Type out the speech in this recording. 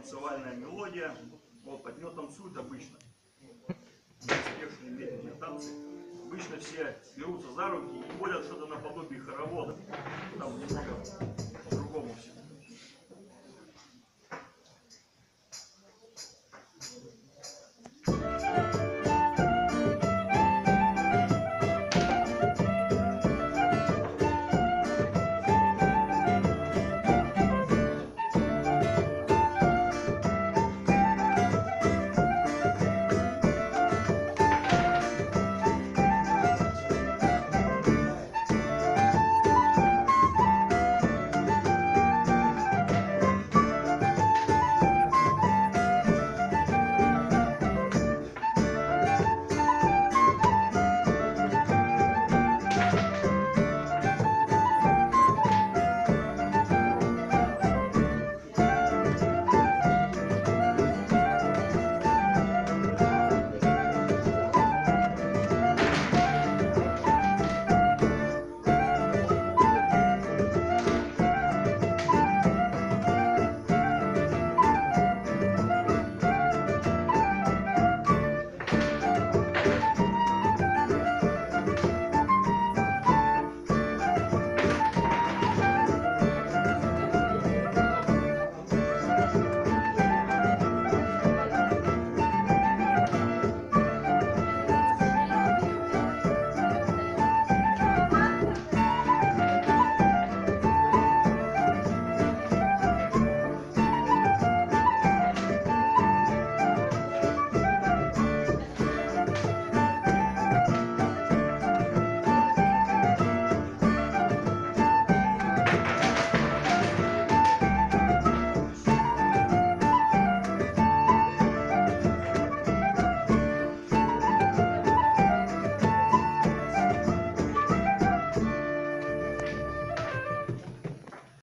танцевальная мелодия. Вот, под нее танцуют обычно. Успешные медленные танцы. Обычно все берутся за руки и ходят что-то наподобие хоровода. Там немного по-другому все.